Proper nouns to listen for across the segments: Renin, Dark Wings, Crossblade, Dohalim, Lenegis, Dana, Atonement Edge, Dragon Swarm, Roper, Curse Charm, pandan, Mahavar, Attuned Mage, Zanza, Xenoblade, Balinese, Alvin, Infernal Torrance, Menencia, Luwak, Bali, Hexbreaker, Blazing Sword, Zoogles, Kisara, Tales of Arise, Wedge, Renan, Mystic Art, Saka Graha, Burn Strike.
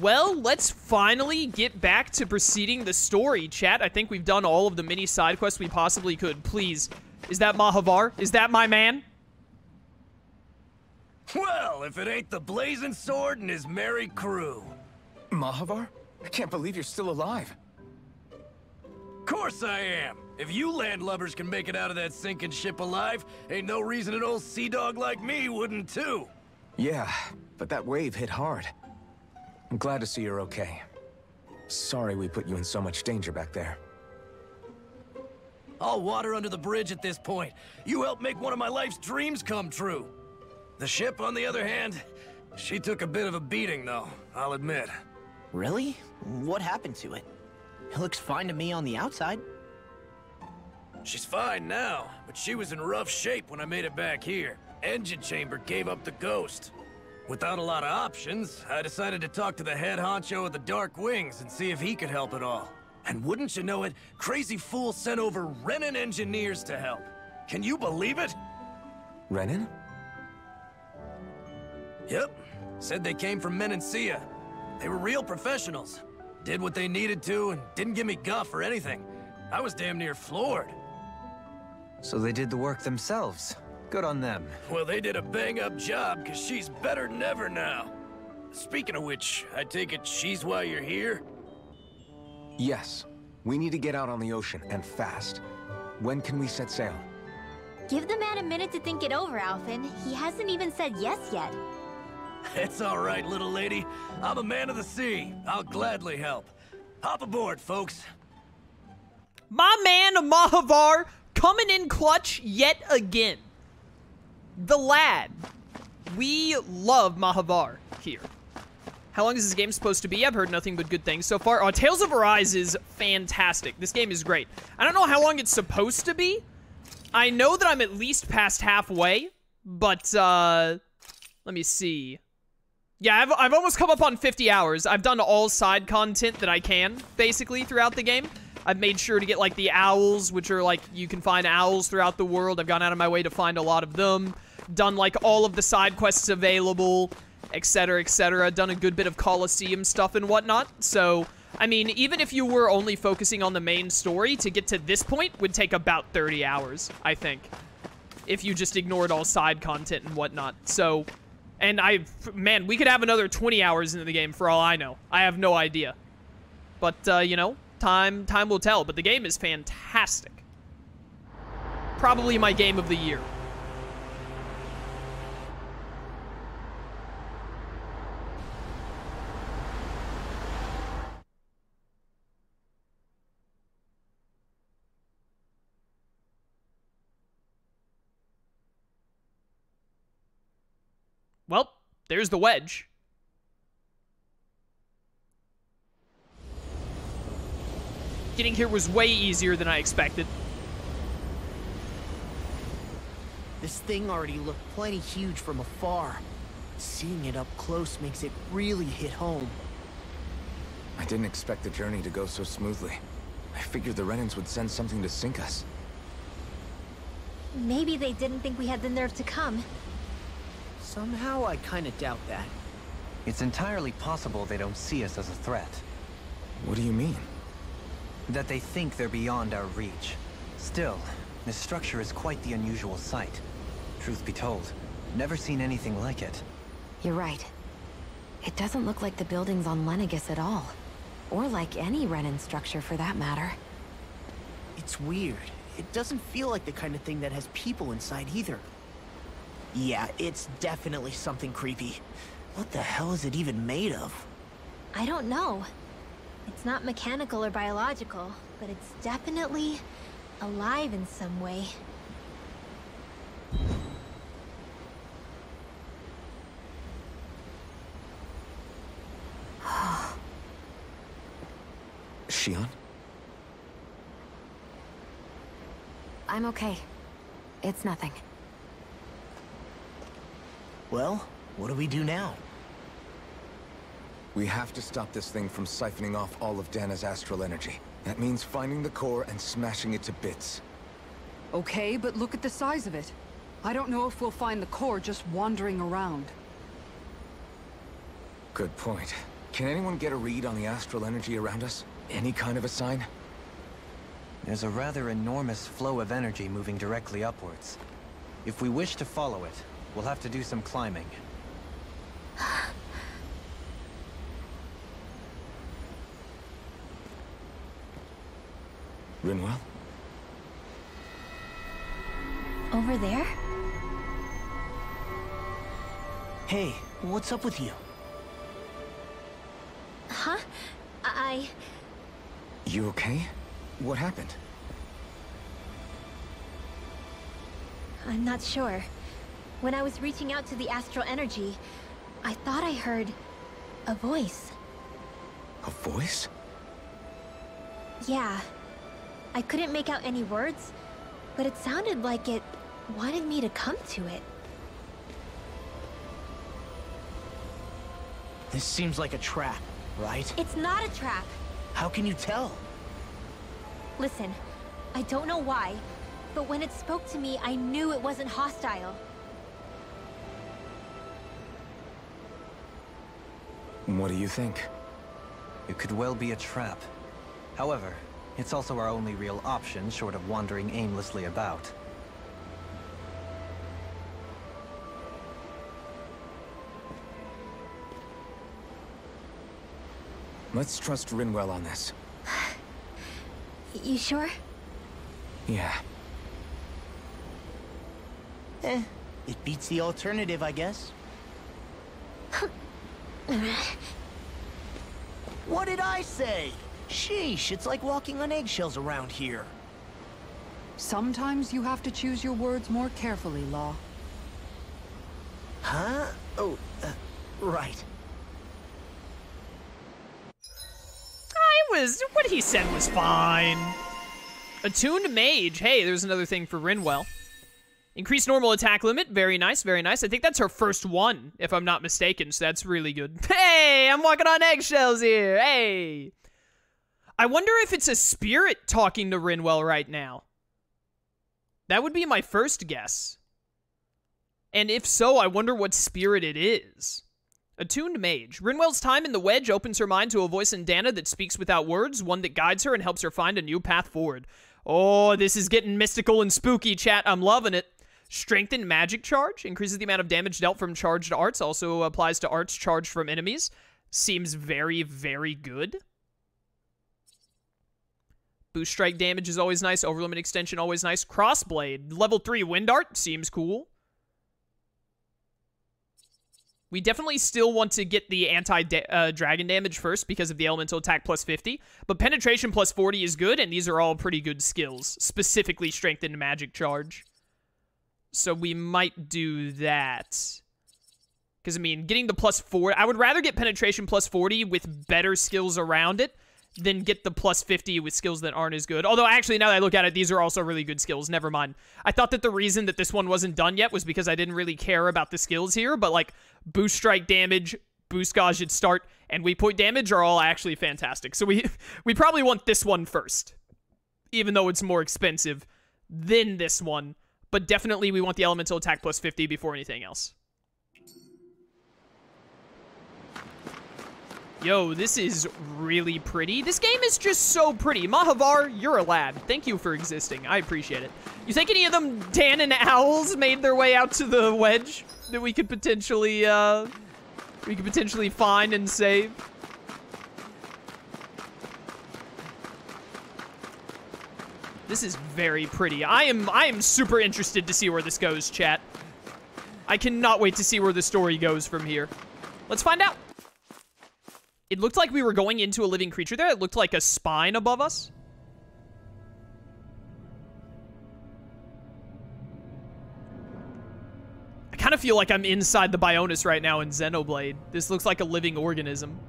Well, let's finally get back to proceeding the story, chat. I think we've done all of the mini side quests we possibly could. Please. Is that Mahavar? Is that my man? Well, if it ain't the Blazing Sword and his merry crew. Mahavar? I can't believe you're still alive. Course I am. If you landlubbers can make it out of that sinking ship alive, ain't no reason an old sea dog like me wouldn't too. Yeah, but that wave hit hard. I'm glad to see you're okay. Sorry we put you in so much danger back there. All water under the bridge at this point. You helped make one of my life's dreams come true. The ship, on the other hand, she took a bit of a beating though, I'll admit. Really? What happened to it? It looks fine to me on the outside. She's fine now, but she was in rough shape when I made it back here. Engine chamber gave up the ghost. Without a lot of options, I decided to talk to the head honcho of the Dark Wings and see if he could help at all. And wouldn't you know it, crazy fool sent over Renin engineers to help. Can you believe it? Renin? Yep. Said they came from Menencia. They were real professionals. Did what they needed to and didn't give me guff or anything. I was damn near floored. So they did the work themselves. Good on them. Well, they did a bang-up job because she's better than ever now. Speaking of which, I take it she's why you're here? Yes. We need to get out on the ocean, and fast. When can we set sail? Give the man a minute to think it over, Alvin. He hasn't even said yes yet. It's all right, little lady. I'm a man of the sea. I'll gladly help. Hop aboard, folks. My man, Mahavar, coming in clutch yet again. The lad. We love Mahavar here. How long is this game supposed to be? I've heard nothing but good things so far. Oh, Tales of Arise is fantastic. This game is great. I don't know how long it's supposed to be. I know that I'm at least past halfway, but, let me see. Yeah, I've almost come up on 50 hours. I've done all side content that I can, basically, throughout the game. I've made sure to get, like, the owls, which are, like, you can find owls throughout the world. I've gone out of my way to find a lot of them. Done, like, all of the side quests available, etc., etc. Done a good bit of Colosseum stuff and whatnot. So, I mean, even if you were only focusing on the main story, to get to this point would take about 30 hours, I think. If you just ignored all side content and whatnot. So... and man, we could have another 20 hours into the game for all I know. I have no idea. But, you know, time will tell. But the game is fantastic. Probably my game of the year. Well, there's the Wedge. Getting here was way easier than I expected. This thing already looked plenty huge from afar. Seeing it up close makes it really hit home. I didn't expect the journey to go so smoothly. I figured the Renans would send something to sink us. Maybe they didn't think we had the nerve to come. Somehow, I kind of doubt that. It's entirely possible they don't see us as a threat. What do you mean? That they think they're beyond our reach. Still, this structure is quite the unusual sight. Truth be told, never seen anything like it. You're right. It doesn't look like the buildings on Lenegis at all. Or like any Renin structure for that matter. It's weird. It doesn't feel like the kind of thing that has people inside either. Yeah, it's definitely something creepy. What the hell is it even made of? I don't know. It's not mechanical or biological, but it's definitely alive in some way. Shionne? I'm okay. It's nothing. Well, what do we do now? We have to stop this thing from siphoning off all of Dana's astral energy. That means finding the core and smashing it to bits. Okay, but look at the size of it. I don't know if we'll find the core just wandering around. Good point. Can anyone get a read on the astral energy around us? Any kind of a sign? There's a rather enormous flow of energy moving directly upwards. If we wish to follow it, we'll have to do some climbing. Rinwell? Over there? Hey, what's up with you? Huh? You okay? What happened? I'm not sure. When I was reaching out to the astral energy, I thought I heard a voice. A voice? Yeah. I couldn't make out any words, but it sounded like it wanted me to come to it. This seems like a trap, right? It's not a trap! How can you tell? Listen, I don't know why, but when it spoke to me, I knew it wasn't hostile. What do you think? It could well be a trap. However, it's also our only real option, short of wandering aimlessly about. Let's trust Rinwell on this. You sure? Yeah. It beats the alternative, I guess. What did I say? Sheesh, it's like walking on eggshells around here. Sometimes you have to choose your words more carefully, Law. Huh? Oh, right. What he said was fine. Attuned Mage. Hey, there's another thing for Rinwell. Increased normal attack limit. Very nice, very nice. I think that's her first one, if I'm not mistaken, so that's really good. Hey, I'm walking on eggshells here. Hey. I wonder if it's a spirit talking to Rinwell right now. That would be my first guess. And if so, I wonder what spirit it is. Attuned Mage. Rinwell's time in the Wedge opens her mind to a voice in Dana that speaks without words, one that guides her and helps her find a new path forward. Oh, this is getting mystical and spooky, chat. I'm loving it. Strengthened magic charge. Increases the amount of damage dealt from charged arts. Also applies to arts charged from enemies. Seems very, very good. Boost strike damage is always nice. Overlimit extension always nice. Crossblade. Level 3 wind art. Seems cool. We definitely still want to get the anti-dragon damage first because of the elemental attack plus 50, but penetration plus 40 is good, and these are all pretty good skills, specifically strengthened magic charge. So we might do that. Because, I mean, getting the plus 4, I would rather get penetration plus 40 with better skills around it than get the plus 50 with skills that aren't as good. Although, actually, now that I look at it, these are also really good skills. Never mind. I thought that the reason that this one wasn't done yet was because I didn't really care about the skills here, but, like, boost strike damage, boost gauge at start, and weak point damage are all actually fantastic. So we probably want this one first, even though it's more expensive than this one. But definitely we want the elemental attack plus 50 before anything else. Yo, this is really pretty. This game is just so pretty. Mahavar, you're a lad. Thank you for existing. I appreciate it. You think any of them Dan and owls made their way out to the Wedge that we could potentially find and save? This is very pretty. I am super interested to see where this goes, chat. I cannot wait to see where the story goes from here. Let's find out. It looked like we were going into a living creature there. It looked like a spine above us. I kind of feel like I'm inside the Bionis right now in Xenoblade. This looks like a living organism.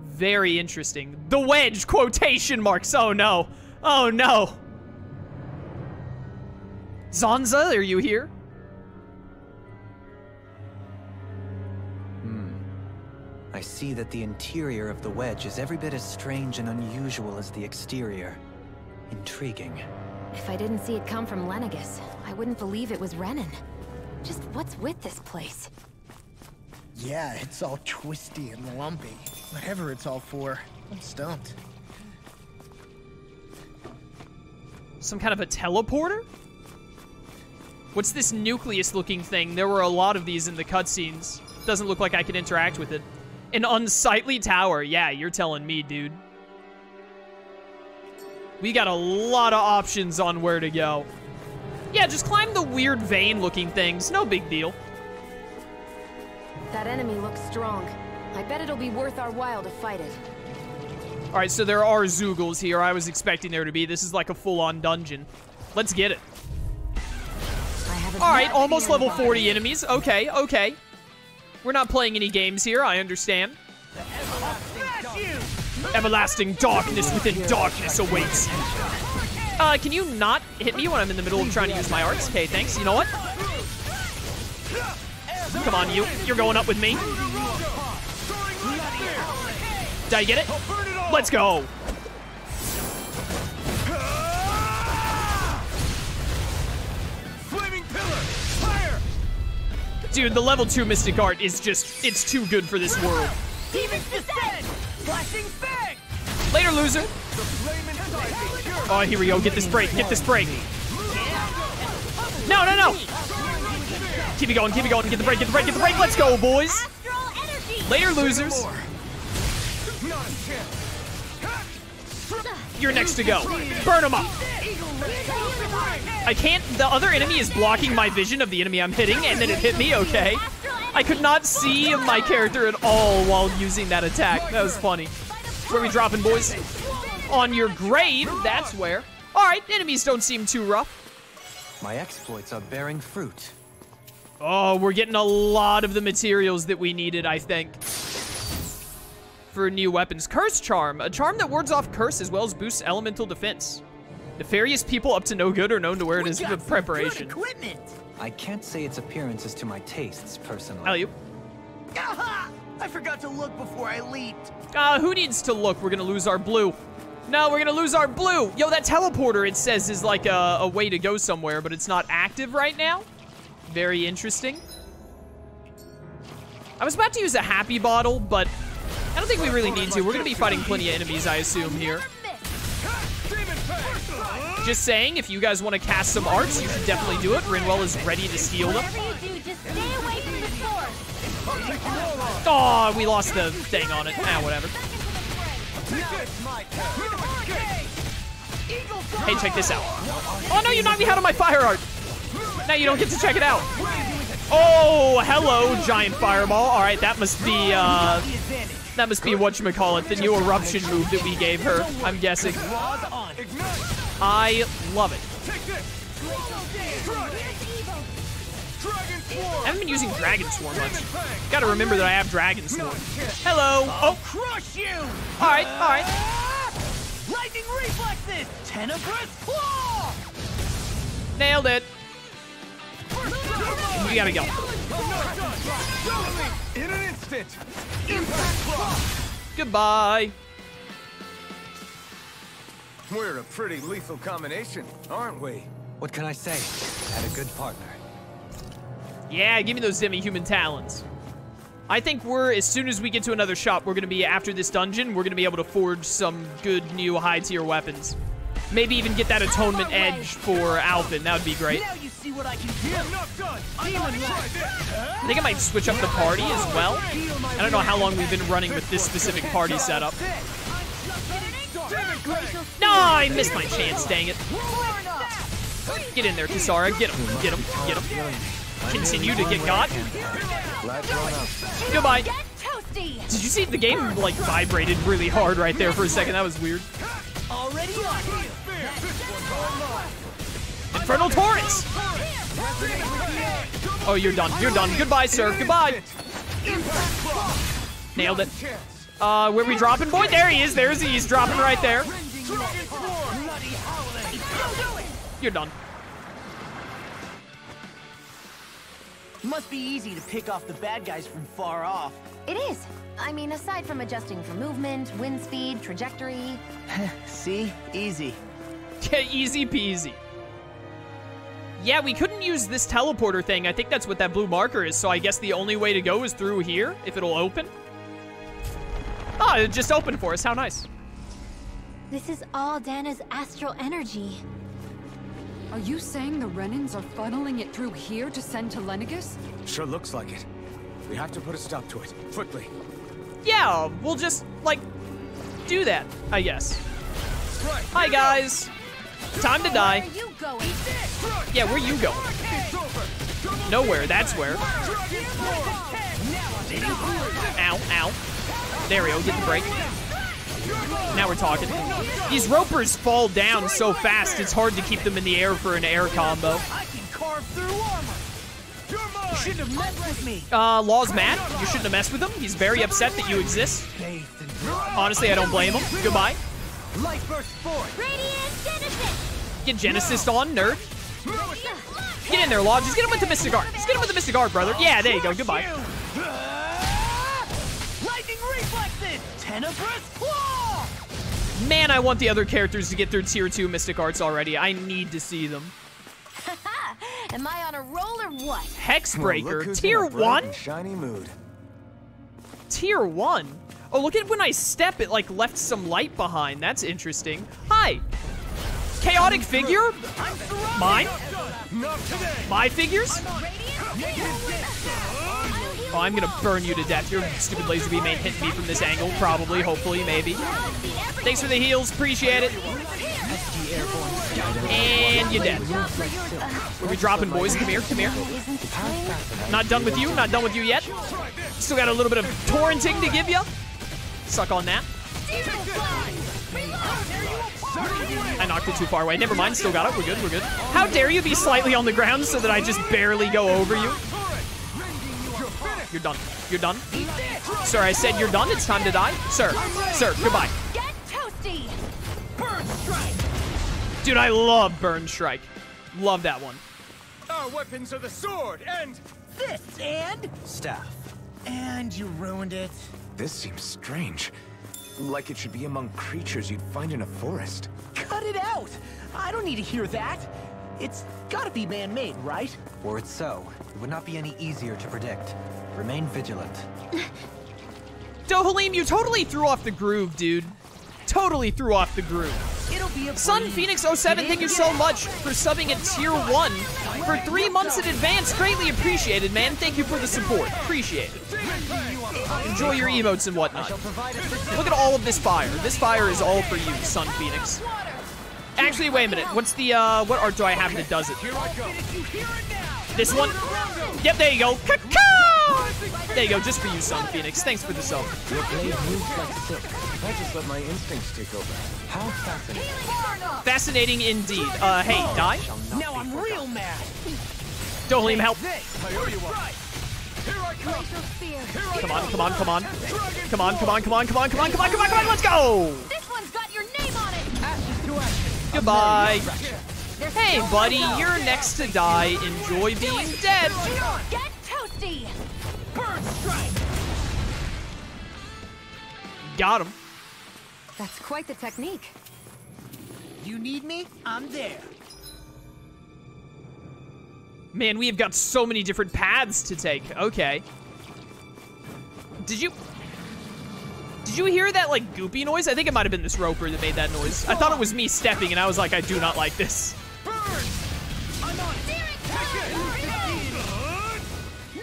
Very interesting. The Wedge! Quotation marks! Oh no! Oh no! Zanza, are you here? I see that the interior of the Wedge is every bit as strange and unusual as the exterior. Intriguing. If I didn't see it come from Lenegis, I wouldn't believe it was Renan. Just what's with this place? Yeah, it's all twisty and lumpy. Whatever it's all for, I'm stumped. Some kind of a teleporter? What's this nucleus-looking thing? There were a lot of these in the cutscenes. Doesn't look like I can interact with it. An unsightly tower. Yeah, you're telling me, dude. We got a lot of options on where to go. Yeah, just climb the weird vein-looking things. No big deal. That enemy looks strong. I bet it'll be worth our while to fight it. All right, so there are Zoogles here. I was expecting there to be. This is like a full-on dungeon. Let's get it. All right, almost level 40 enemies. Okay, okay. We're not playing any games here. I understand. Everlasting darkness within darkness awaits. Can you not hit me when I'm in the middle of trying to use my arts? Okay, thanks. You know what? Come on, you. You're going up with me. Did I get it? Let's go. Dude, the level 2 Mystic Art is just, it's too good for this world. Later, loser. Oh, here we go. Get this break. Get this break. No, no, no. Keep it going. Keep it going. Get the break. Get the break. Get the break. Let's go, boys. Later, losers. You're next to go. Burn them up. I can't. The other enemy is blocking my vision of the enemy I'm hitting, and then it hit me. Okay. I could not see my character at all while using that attack. That was funny. Where are we dropping, boys? On your grave. That's where. All right. Enemies don't seem too rough. My exploits are bearing fruit. Oh, we're getting a lot of the materials that we needed, I think, for new weapons. Curse Charm, a charm that wards off curse as well as boosts elemental defense. Nefarious people up to no good are known to wear it as a preparation. Equipment. I can't say its appearance is to my tastes, personally. How you? Aha! I forgot to look before I leaped. Who needs to look? We're gonna lose our blue. No, we're gonna lose our blue. Yo, that teleporter, it says, is like a way to go somewhere, but it's not active right now. Very interesting. I was about to use a happy bottle, but I don't think we really need to. We're going to be fighting plenty of enemies, I assume, here. Just saying, if you guys want to cast some arts, you should definitely do it. Rinwell is ready to steal them. Oh, we lost the thing on it. Ah, whatever. Hey, check this out. Oh, no, you knocked me out of my fire art. Now you don't get to check it out. Oh, hello, giant fireball. All right, that must be whatchamacallit, the new eruption move that we gave her, I'm guessing. I love it. I haven't been using Dragon Swarm much. Gotta remember that I have Dragon Swarm. Hello. Oh, crush you. All right, all right. Lightning reflexes. Tenebrous claw. Nailed it. We gotta go. In an instant. Goodbye. We're a pretty lethal combination, aren't we? What can I say? Had a good partner. Yeah, give me those demi-human talons. I think we're, as soon as we get to another shop, we're gonna be after this dungeon. We're gonna be able to forge some good new high-tier weapons. Maybe even get that Atonement Edge for Alvin. That would be great. Now you see what I can do. I think I might switch up the party as well. I don't know how long we've been running with this specific party setup. No, I missed my chance, dang it. Get in there, Kisara. Get him, get him, get him. Continue to get got. Goodbye. Did you see the game, like, vibrated really hard right there for a second? That was weird. Already on. Infernal Torrance! Oh, you're done. You're done. Goodbye, sir. Goodbye. Nailed it. Where we dropping? Boy, there he is. There's he's dropping right there. You're done. Must be easy to pick off the bad guys from far off. It is. I mean, aside from adjusting for movement, wind speed, trajectory. See? Easy. Yeah, easy peasy. Yeah, we couldn't use this teleporter thing. I think that's what that blue marker is, so I guess the only way to go is through here, if it'll open. Oh, it just opened for us. How nice. This is all Dana's astral energy. Are you saying the Renins are funneling it through here to send to Lenegis? Sure looks like it. We have to put a stop to it, quickly. Yeah, we'll just, like, do that, I guess. Right, hi, guys. Time to die. Where are you going? Yeah, where are you going? Nowhere, that's where. Ow, ow. There we go, get the break. Now we're talking. These ropers fall down so fast, it's hard to keep them in the air for an air combo. You shouldn't have messed with me. Law's mad. You shouldn't have messed with him. He's very upset that you exist. Honestly, I don't blame him. Goodbye. Get Genesis on, nerd. Get in there, Law. Just get him with the Mystic Art. Just get him with the Mystic Art, brother. Yeah, there you go. Goodbye. Lightning reflexes. Tenebrous claw. Man, I want the other characters to get their tier 2 Mystic Arts already. I need to see them. Am I on a roll or what? Hexbreaker, well, tier 1? Shiny mood. Tier 1? Oh, look at when I step, it like left some light behind. That's interesting. Hi. Chaotic figure? Mine? My figures? Oh, I'm gonna burn you to death. Your stupid laser beam ain't hitting me from this angle. Probably, hopefully, maybe. Thanks for the heals. Appreciate it. And you're dead. We'll be dropping, boys. Come here, come here. Not done with you. Not done with you yet. Still got a little bit of torrenting to give you. Suck on that. I knocked it too far away. Never mind. Still got it. We're good. We're good. How dare you be slightly on the ground so that I just barely go over you? You're done. You're done. Sir, I said you're done. It's time to die. Sir. Sir, goodbye. Get toasty. Burn strike. Dude, I love Burn Strike. Love that one. Our weapons are the sword and this and staff. And you ruined it. This seems strange. Like it should be among creatures you'd find in a forest. Cut it out! I don't need to hear that. It's gotta be man-made, right? Were it so, it would not be any easier to predict. Remain vigilant. Dohalim, you totally threw off the groove, dude. Totally threw off the groove. Sun Phoenix 07, thank you so much for subbing at tier 1 for 3 months in advance. Greatly appreciated, man. Thank you for the support. Appreciate it. Enjoy your emotes and whatnot. Look at all of this fire. This fire is all for you, Sun Phoenix. Actually, wait a minute. What's the, what art do I have that does it? This one? Yep, there you go. There you go, just for you, Sun Phoenix. Thanks for the sub. Your blade moves like silk. I just let my instincts take over. How fascinating. Fascinating indeed. Hey, die? Now I'm real mad. Don't leave him, help. Come on, come on, come on. Come on, come on, come on, come on, come on, come on, come on, come on, let's go! This one's got your name on it! Goodbye. Hey, buddy, you're next to die. Enjoy being dead. Get toasty! Burn strike. Got him. That's quite the technique. You need me? I'm there. Man, we have got so many different paths to take. Okay. Did you hear that, like, goopy noise? I think it might have been this roper that made that noise. I thought it was me stepping, and I was like, I do not like this. Burn. I'm on it.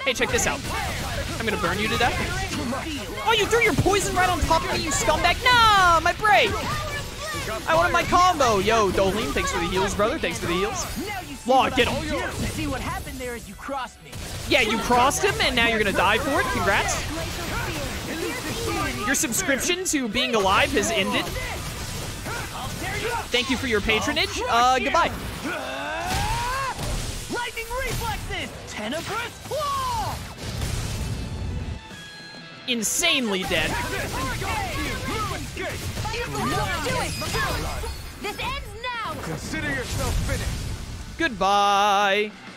Hey, check this out. I'm gonna burn you to death. Oh, you threw your poison right on top of me, you scumbag. Nah, my break. I wanted my combo. Yo, Dohalim, thanks for the heals, brother. Thanks for the heals. Law, get him. See what happened there is you crossed me. Yeah, you crossed him, and now you're gonna die for it. Congrats. Your subscription to being alive has ended. Thank you for your patronage. Goodbye. Lightning reflexes. Tenebrous claw. Insanely dead. This ends now. Consider yourself finished. Goodbye.